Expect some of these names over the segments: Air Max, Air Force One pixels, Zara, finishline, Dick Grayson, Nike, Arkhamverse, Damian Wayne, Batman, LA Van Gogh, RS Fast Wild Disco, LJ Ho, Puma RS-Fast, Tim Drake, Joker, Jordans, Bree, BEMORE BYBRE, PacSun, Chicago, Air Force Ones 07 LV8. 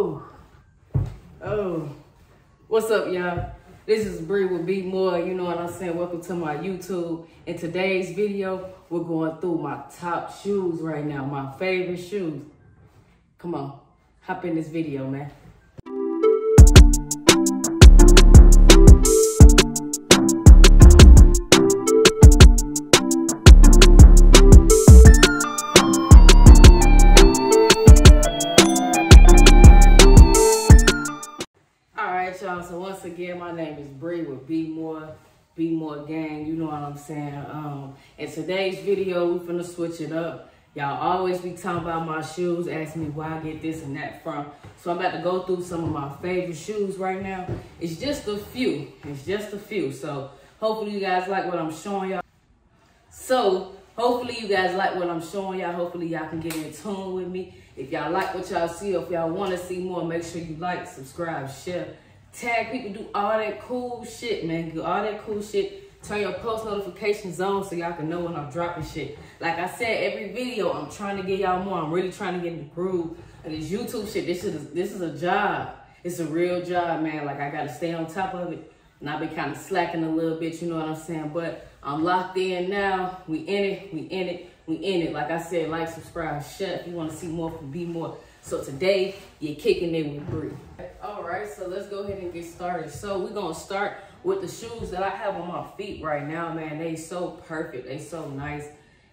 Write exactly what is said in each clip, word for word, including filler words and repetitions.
Oh, oh, what's up, y'all? This is Bree with Be More, you know what I'm saying? Welcome to my YouTube. In today's video, we're going through my top shoes right now, my favorite shoes. Come on, hop in this video, man. So once again, my name is Bree with Be More, Be More Gang, you know what I'm saying? Um, in today's video, we finna switch it up. Y'all always be talking about my shoes, ask me where I get this and that from. So I'm about to go through some of my favorite shoes right now. It's just a few, it's just a few. So hopefully you guys like what I'm showing y'all. So hopefully you guys like what I'm showing y'all. Hopefully y'all can get in tune with me. If y'all like what y'all see, or if y'all wanna see more, make sure you like, subscribe, share. Tag people, do all that cool shit, man. Do all that cool shit. Turn your post notifications on so y'all can know when I'm dropping shit. Like I said, every video, I'm trying to get y'all more. I'm really trying to get in the groove. And this YouTube shit, this is, this is a job. It's a real job, man. Like, I got to stay on top of it. And I've been kind of slacking a little bit, you know what I'm saying? But I'm locked in now. We in it. We in it. We in it. Like I said, like, subscribe, share. If you want to see more, Be More. So today, you're kicking it with Bree. All right, so let's go ahead and get started. So we're going to start with the shoes that I have on my feet right now, man. They so perfect. They so nice.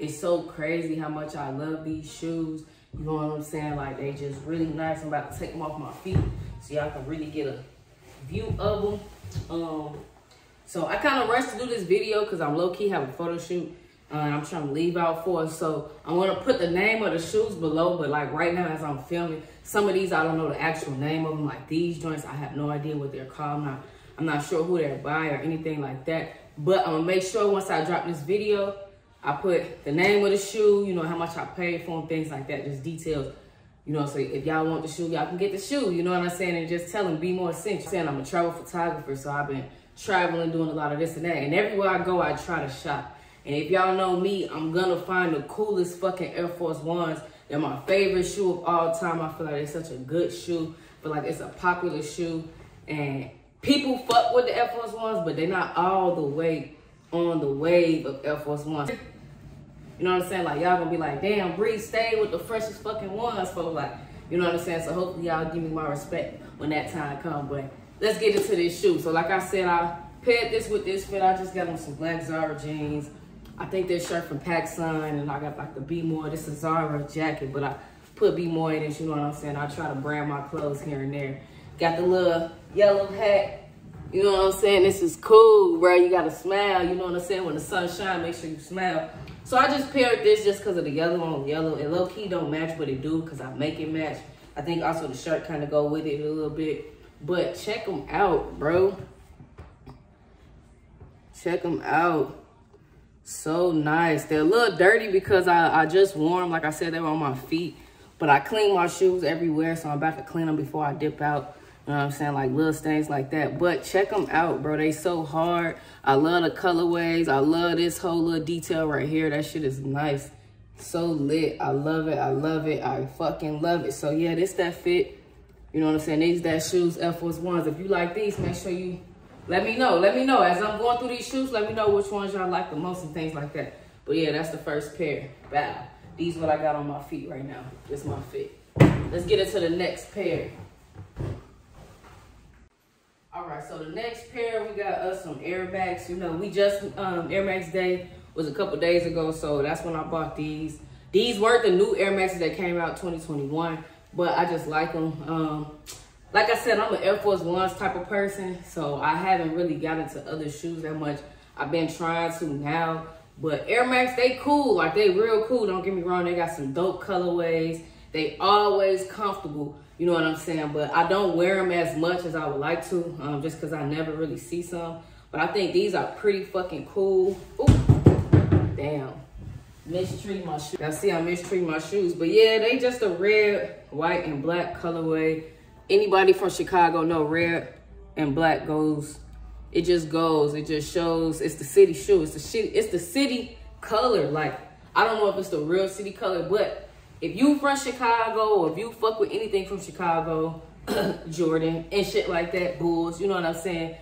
It's so crazy how much I love these shoes. You know what I'm saying? Like, they just really nice. I'm about to take them off my feet so y'all can really get a view of them. Um, so I kind of rushed to do this video because I'm low-key having a photo shoot. Uh, I'm trying to leave out for us, so I'm going to put the name of the shoes below, but like right now as I'm filming, some of these I don't know the actual name of them, like these joints, I have no idea what they're called. I'm not, I'm not sure who they're by or anything like that, but I'm going to make sure once I drop this video, I put the name of the shoe, you know, how much I paid for them, things like that, just details, you know, so if y'all want the shoe, y'all can get the shoe, you know what I'm saying, and just tell them Be More essential. I'm saying I'm a travel photographer, so I've been traveling, doing a lot of this and that, and everywhere I go, I try to shop. And if y'all know me, I'm gonna find the coolest fucking Air Force Ones. They're my favorite shoe of all time. I feel like it's such a good shoe. But like, it's a popular shoe. And people fuck with the Air Force Ones, but they're not all the way on the wave of Air Force Ones. You know what I'm saying? Like, y'all gonna be like, damn, Bree, stay with the freshest fucking ones, folks. Like, you know what I'm saying? So hopefully y'all give me my respect when that time comes. But let's get into this shoe. So like I said, I paired this with this fit. I just got on some black Zara jeans. I think this shirt from PacSun, and I got like the Be More. This is Zara jacket, but I put Be More in it, you know what I'm saying? I try to brand my clothes here and there. Got the little yellow hat, you know what I'm saying? This is cool, bro. You got to smile, you know what I'm saying? When the sun shines, make sure you smile. So I just paired this just because of the yellow on yellow. It low-key don't match, but it do because I make it match. I think also the shirt kind of go with it a little bit. But check them out, bro. Check them out. So nice. They're a little dirty because I, I just wore them. Like I said, they were on my feet. But I clean my shoes everywhere, so I'm about to clean them before I dip out. You know what I'm saying? Like little stains like that. But check them out, bro. They so hard. I love the colorways. I love this whole little detail right here. That shit is nice. So lit. I love it. I love it. I fucking love it. So, yeah, this that fit. You know what I'm saying? These that shoes, Air Force Ones. If you like these, make sure you... Let me know. Let me know. As I'm going through these shoes, let me know which ones y'all like the most and things like that. But yeah, that's the first pair. Wow. These are what I got on my feet right now. This is my fit. Let's get into the next pair. All right, so the next pair, we got us some Air Max. You know, we just, um, Air Max Day was a couple days ago, so that's when I bought these. These were the new Air Maxes that came out twenty twenty-one, but I just like them. Um... Like I said, I'm an Air Force Ones type of person, so I haven't really gotten to other shoes that much. I've been trying to now, but Air Max, they cool. Like, they real cool. Don't get me wrong. They got some dope colorways. They always comfortable. You know what I'm saying? But I don't wear them as much as I would like to, um, just because I never really see some. But I think these are pretty fucking cool. Ooh, damn. Mistreat my shoes. Y'all see I mistreat my shoes. But, yeah, they just a red, white, and black colorway. Anybody from Chicago know red and black goes, it just goes, it just shows, it's the city shoe, it's the shit, it's the city color. Like, I don't know if it's the real city color, but if you from Chicago or if you fuck with anything from Chicago, Jordan and shit like that, Bulls, you know what I'm saying?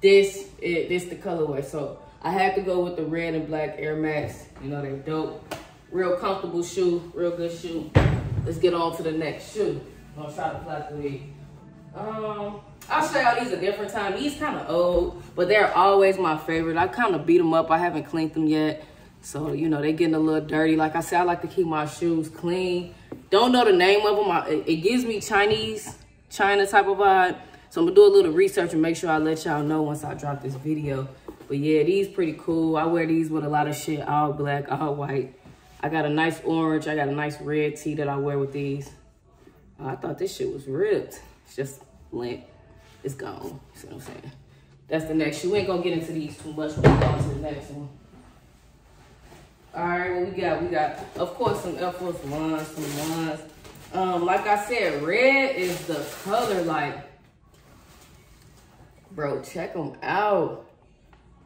This it, this the colorway, so I had to go with the red and black Air Max. You know, they're dope. Real comfortable shoe, real good shoe. Let's get on to the next shoe. I'm gonna try to plot the wig. Um, I'll show y'all these a different time. These kind of old, but they're always my favorite. I kind of beat them up. I haven't cleaned them yet. So, you know, they're getting a little dirty. Like I said, I like to keep my shoes clean. Don't know the name of them. I, it gives me Chinese, China type of vibe. So I'm gonna do a little research and make sure I let y'all know once I drop this video. But yeah, these pretty cool. I wear these with a lot of shit, all black, all white. I got a nice orange. I got a nice red tee that I wear with these. Oh, I thought this shit was ripped. It's just lint. It's gone. See what I'm saying? That's the next shoe. We ain't gonna get into these too much. We're gonna go to the next one. All right, what we got? We got, of course, some Air Force Ones, some ones. Um, like I said, red is the color. Like, bro, check them out.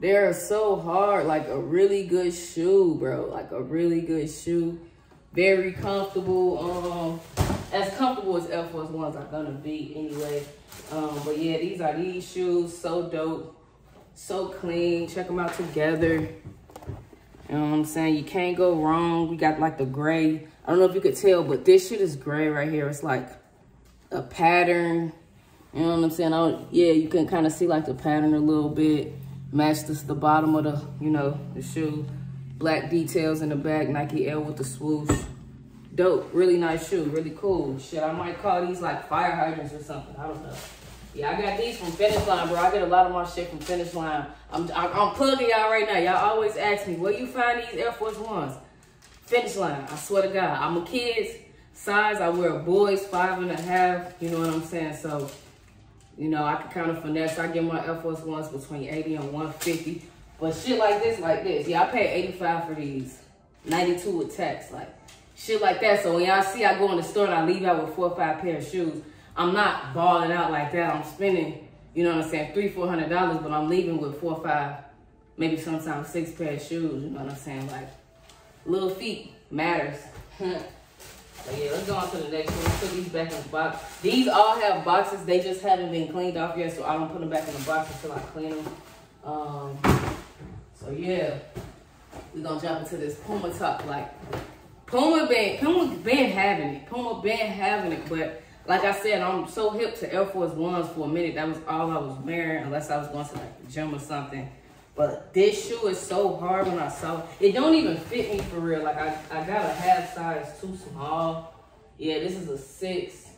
They're so hard. Like a really good shoe, bro. Like a really good shoe. Very comfortable. Um, as comfortable as Air Force Ones are gonna be anyway. Um, but yeah, these are these shoes. So dope. So clean. Check them out together. You know what I'm saying? You can't go wrong. We got like the gray. I don't know if you could tell, but this shit is gray right here. It's like a pattern. You know what I'm saying? I yeah, you can kind of see like the pattern a little bit. Match this the bottom of the, you know, the shoe. Black details in the back. Nike L with the swoosh. Dope. Really nice shoe. Really cool. Shit, I might call these like fire hydrants or something. I don't know. Yeah, I got these from Finish Line, bro. I get a lot of my shit from Finish Line. I'm, I'm, I'm plugging y'all right now. Y'all always ask me, where you find these Air Force Ones? Finish Line. I swear to God. I'm a kid's size. I wear a boys, five and a half. You know what I'm saying? So, you know, I can kind of finesse. I get my Air Force Ones between eighty and one fifty. But shit like this, like this. Yeah, I paid eighty-five for these. ninety-two with tax. Like, shit like that. So when y'all see I go in the store and I leave out with four or five pair of shoes, I'm not balling out like that. I'm spending, you know what I'm saying, three, four hundred dollars, but I'm leaving with four, five, maybe sometimes six pair of shoes. You know what I'm saying? Like, little feet matters. But yeah, let's go on to the next one. Let's put these back in the box. These all have boxes. They just haven't been cleaned off yet, so I don't put them back in the box until I clean them. Um, so yeah, we're gonna jump into this Puma talk. Like, Puma been, Puma been having it. Puma been having it, but. Like I said, I'm so hip to Air Force Ones for a minute. That was all I was wearing, unless I was going to like the gym or something. But this shoe is so hard when I saw it. It don't even fit me for real. Like, I, I got a half size too small. Yeah, this is a six.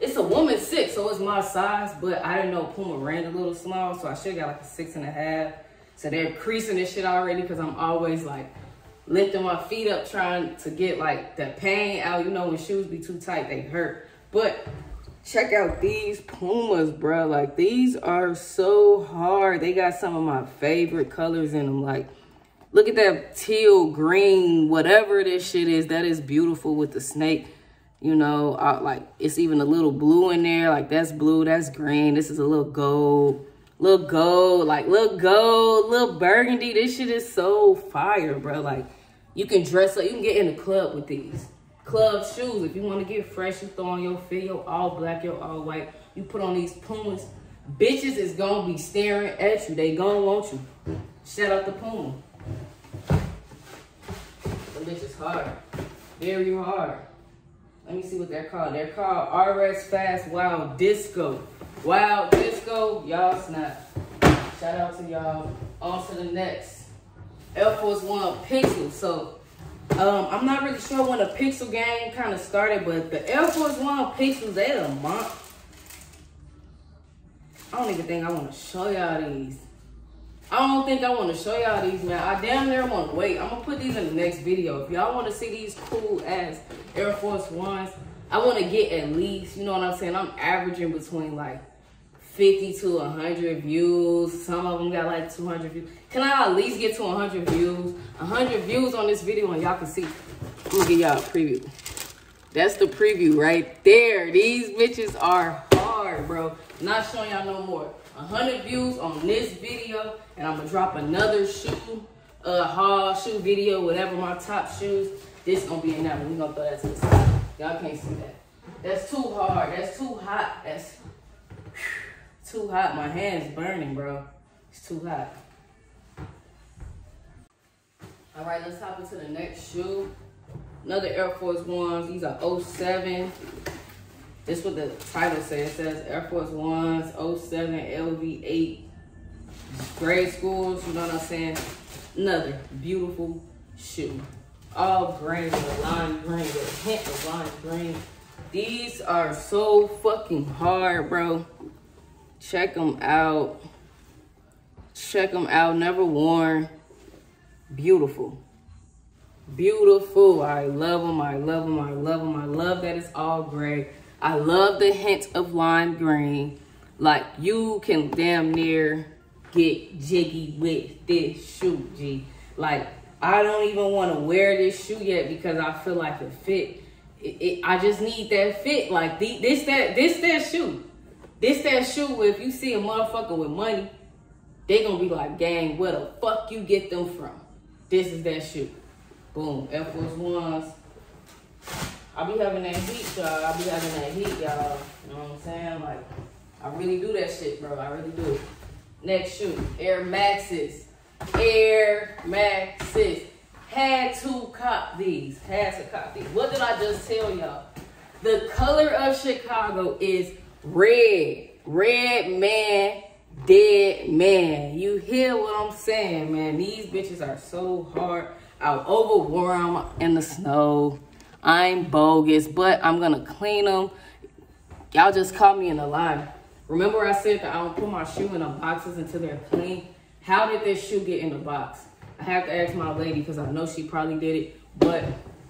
It's a woman's six, so it's my size. But I didn't know Puma ran a little small, so I should got like a six and a half. So they're creasing this shit already because I'm always like lifting my feet up trying to get like the pain out. You know, when shoes be too tight, they hurt. But check out these Pumas, bro. Like, these are so hard. They got some of my favorite colors in them. Like, look at that teal green, whatever this shit is. That is beautiful with the snake. You know, I, like, it's even a little blue in there. Like, that's blue, that's green. This is a little gold, little gold, like, little gold, little burgundy. This shit is so fire, bro. Like, you can dress up. You can get in the club with these. Club shoes. If you want to get fresh, you throw on your fit, your all black, your all white. You put on these Pumas. Bitches is going to be staring at you. They going to want you. Shout out to Puma. The bitch is hard. Very hard. Let me see what they're called. They're called R S Fast Wild Disco. Wild Disco. Y'all snap. Shout out to y'all. On to the next. Air Force One Pixels. So, Um, I'm not really sure when the Pixel game kind of started, but the Air Force One Pixels, they a month. I don't even think I want to show y'all these. I don't think I want to show y'all these, man. I damn near want to wait. I'm going to put these in the next video. If y'all want to see these cool-ass Air Force Ones, I want to get at least, you know what I'm saying? I'm averaging between, like, fifty to one hundred views. Some of them got like two hundred views. Can I at least get to one hundred views? one hundred views on this video and y'all can see. Let me give y'all a preview. That's the preview right there. These bitches are hard, bro. Not showing y'all no more. one hundred views on this video and I'm going to drop another shoe, uh, haul, shoe video, whatever my top shoes. This going to be in that one. We're going to throw that to the side. Y'all can't see that. That's too hard. That's too hot. That's too hot. My hand's burning, bro. It's too hot. All right, let's hop into the next shoe. Another Air Force Ones. These are oh seven. This is what the title says. It says Air Force Ones oh seven L V eight. Grade schools, you know what I'm saying? Another beautiful shoe. All green with lime green, with a hint of lime green. These are so fucking hard, bro. Check them out. Check them out. Never worn. Beautiful. Beautiful. I love them. I love them. I love them. I love that it's all gray. I love the hint of lime green. Like, you can damn near get jiggy with this shoe, G. Like, I don't even want to wear this shoe yet because I feel like it fit. It, it, I just need that fit. Like, the, this, that, this, that shoe. This, that shoe, if you see a motherfucker with money, they gonna be like, gang, where the fuck you get them from? This is that shoe. Boom, Air Force Ones. I be having that heat, y'all. I be having that heat, y'all. You know what I'm saying? Like, I really do that shit, bro. I really do it. Next shoe, Air Maxes. Air Maxes. Had to cop these. Had to cop these. What did I just tell y'all? The color of Chicago is red. Red man, dead man. You hear what I'm saying, man? These bitches are so hard. I'll overwore them in the snow. I'm bogus, but I'm gonna clean them. Y'all just caught me in the lie. Remember I said that I don't put my shoe in the boxes until they're clean? How did this shoe get in the box? I have to ask my lady because I know she probably did it, but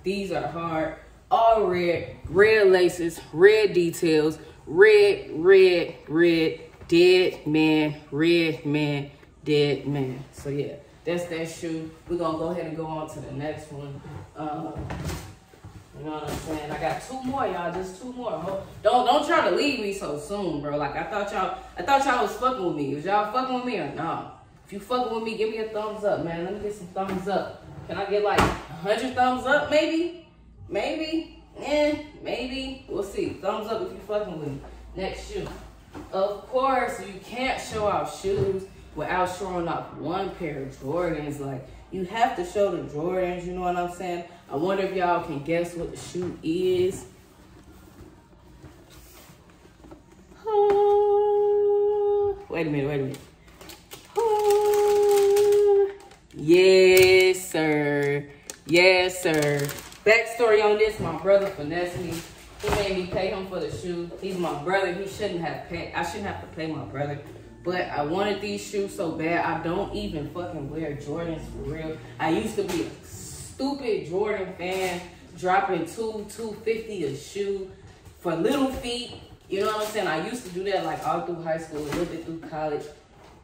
these are hard. All red, red laces, red details, red, red, red, dead man, red man, dead man. So yeah, that's that shoe. We're gonna go ahead and go on to the next one. Uh, You know what I'm saying? I got two more, y'all. Just two more. Don't don't try to leave me so soon, bro. Like, I thought y'all, I thought y'all was fucking with me. Was y'all fucking with me or nah? If you fucking with me, give me a thumbs up, man. Let me get some thumbs up. Can I get like a hundred thumbs up, maybe? Maybe? Eh, maybe. We'll see. Thumbs up if you fucking with me. Next shoe. Of course, you can't show off shoes without showing off one pair of Jordans. Like, you have to show the Jordans, you know what I'm saying? I wonder if y'all can guess what the shoe is. Oh, wait a minute, wait a minute. Oh, yes, sir. Yes, sir. Backstory on this, my brother finessed me. He made me pay him for the shoe. He's my brother. He shouldn't have paid. I shouldn't have to pay my brother. But I wanted these shoes so bad. I don't even fucking wear Jordans for real. I used to be a stupid Jordan fan, dropping two, two fifty a shoe for little feet. You know what I'm saying? I used to do that like all through high school, a little bit through college.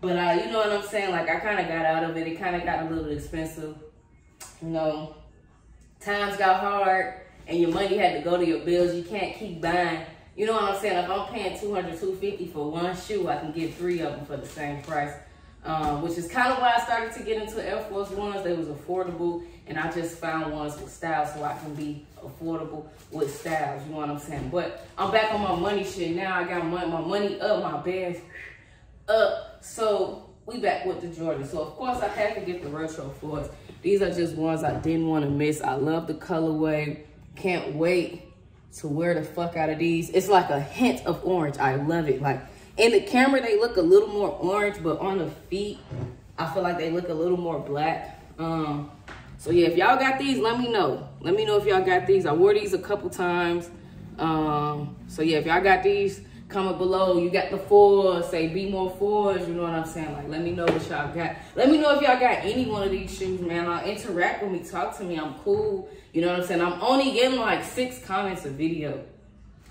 But I, you know what I'm saying? Like, I kind of got out of it. It kind of got a little expensive. You know, times got hard, and your money had to go to your bills. You can't keep buying. You know what I'm saying? If I'm paying two hundred, two fifty for one shoe, I can get three of them for the same price. Um, which is kind of why I started to get into Air Force Ones. They was affordable, and I just found ones with style so I can be affordable with styles. You know what I'm saying? But I'm back on my money shit now. I got my, my money up, my bags up. So we back with the Jordans. So, of course, I had to get the retro fours. These are just ones I didn't want to miss. I love the colorway. Can't wait to wear the fuck out of these. It's like a hint of orange. I love it. Like, in the camera, they look a little more orange, but on the feet, I feel like they look a little more black. Um, so yeah, if y'all got these, let me know. Let me know if y'all got these. I wore these a couple times. Um, so yeah, if y'all got these, comment below. You got the fours, say be more fours, you know what I'm saying? Like, let me know what y'all got. Let me know if y'all got any one of these shoes, man. I'll interact with me, talk to me, I'm cool. You know what I'm saying? I'm only getting like six comments a video.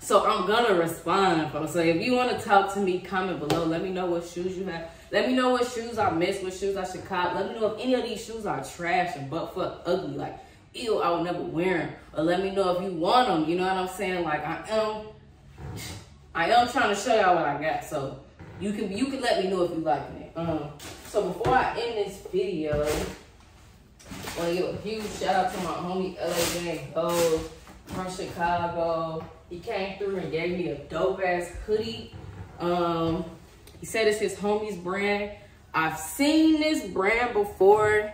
So I'm gonna respond, bro. So if you wanna talk to me, comment below. Let me know what shoes you have. Let me know what shoes I miss, what shoes I should cop. Let me know if any of these shoes are trash and butt fuck ugly. Like, ew, I would never wear them. Or let me know if you want them. You know what I'm saying? Like, I am, I am trying to show y'all what I got. So you can, you can let me know if you like it. Um, so before I end this video, I wanna give a huge shout out to my homie L J Ho. from Chicago. He came through and gave me a dope ass hoodie. Um, he said it's his homie's brand. I've seen this brand before,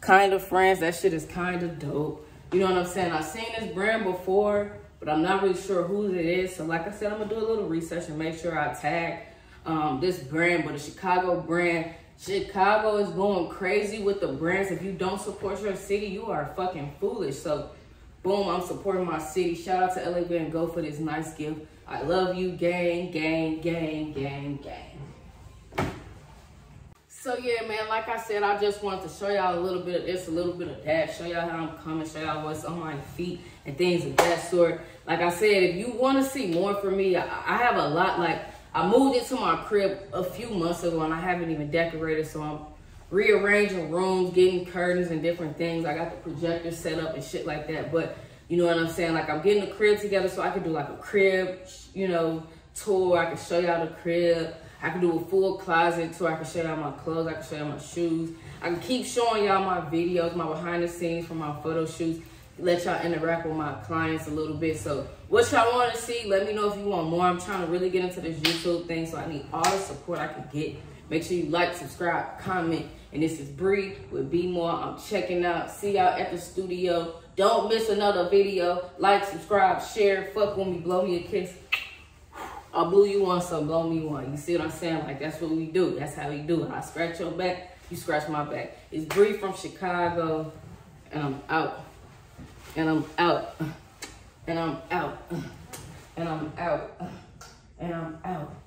kind of friends. That shit is kind of dope. You know what I'm saying? I've seen this brand before, but I'm not really sure who it is. So like I said, I'm gonna do a little research and make sure I tag um, this brand, but a Chicago brand. Chicago is going crazy with the brands. If you don't support your city, you are fucking foolish. So boom, I'm supporting my city. Shout out to L A Van Gogh for this nice gift. I love you, gang, gang, gang, gang, gang. So yeah, man, like I said, I just wanted to show y'all a little bit of this, a little bit of that, show y'all how I'm coming, show y'all what's on my feet and things of that sort. Like I said, if you want to see more from me, I, I have a lot. Like, I moved into my crib a few months ago and I haven't even decorated, so I'm rearranging rooms, getting curtains and different things. I got the projector set up and shit like that, but you know what I'm saying? Like, I'm getting the crib together so I can do like a crib, you know, tour. I can show y'all the crib. I can do a full closet tour. I can show y'all my clothes. I can show y'all my shoes. I can keep showing y'all my videos, my behind the scenes from my photo shoots. Let y'all interact with my clients a little bit. So what y'all want to see, let me know if you want more. I'm trying to really get into this YouTube thing, so I need all the support I can get. Make sure you like, subscribe, comment. And this is Bree with Be More. I'm checking out. See y'all at the studio. Don't miss another video. Like, subscribe, share. Fuck with me. Blow me a kiss. I blew you one, so blow me one. You see what I'm saying? Like, that's what we do. That's how we do it. I scratch your back, you scratch my back. It's Bree from Chicago. And I'm out. And I'm out. And I'm out. And I'm out. And I'm out.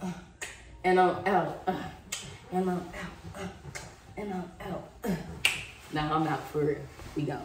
And I'm out. And I'm out. And I'm out. Now I'm out for it. We go.